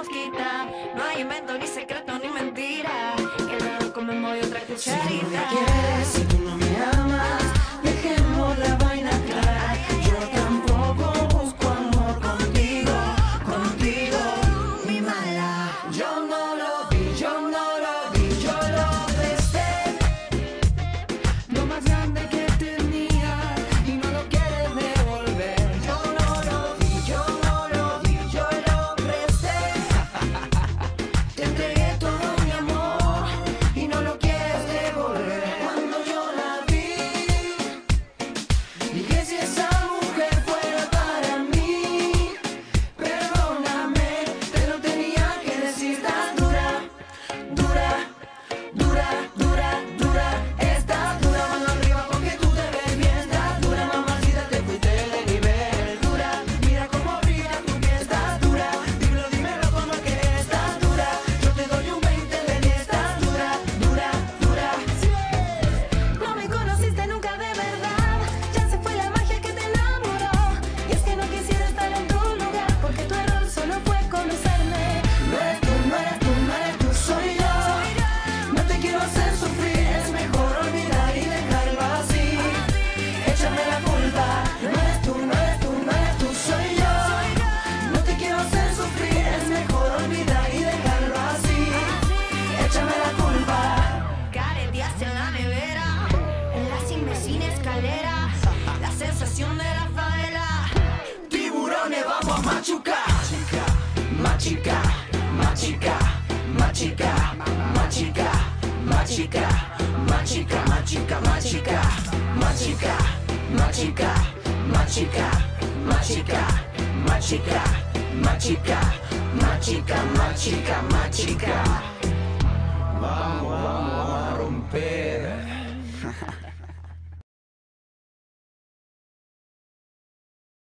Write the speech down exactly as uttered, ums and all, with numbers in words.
nos quita. No hay invento, ni secreto, ni mentira. Y el lado comemos de otra cucharita. Si tú no me quieres, si tú no me amas, dejemos la vaina clara. Yo tampoco busco amor contigo, contigo, mi mala. Yo no lo vi, yo no lo vi, yo lo presté. Lo más grande que tenía y no lo quieres devolver. Yo no lo vi, yo no lo vi, yo lo presté. Te entregué todo mi amor y no lo quieres devolver. Cuando yo la vi, dije si esa mujer fuera para mí, perdóname, te lo tenía que decir. Tan dura, dura, dura, dura, dura. Estás dura, mano arriba porque tú te ves bien. Estás dura, mamacita, te fuiste de nivel. Dura, mira cómo brilla tu piel. Estás dura, dímelo, dímelo como es que estás dura. Yo te doy un veinte de diez. Estás dura, dura, dura. No me conociste nunca de verdad, ya se fue la magia que te enamoró. Y es que no quisiera estar en tu lugar, porque tu error solo fue conocerme. No eres tú, no eres tú, no eres tú, soy yo. No te quiero hacer sufrir, es mejor olvidar y dejarlo así. Échame la culpa. No eres tú, no eres tú, no eres tú, soy yo. No te quiero hacer sufrir, es mejor olvidar y dejarlo así. Échame la culpa. Careteaste en la nevera, en la cime sin escalera, la sensación de la favela. Tiburones, vamos a Machuca. Machica, machica, machica, machica, machica, machica, machica, machica, machica, machica, machica, machica, machica, machica, machica, machica, machica.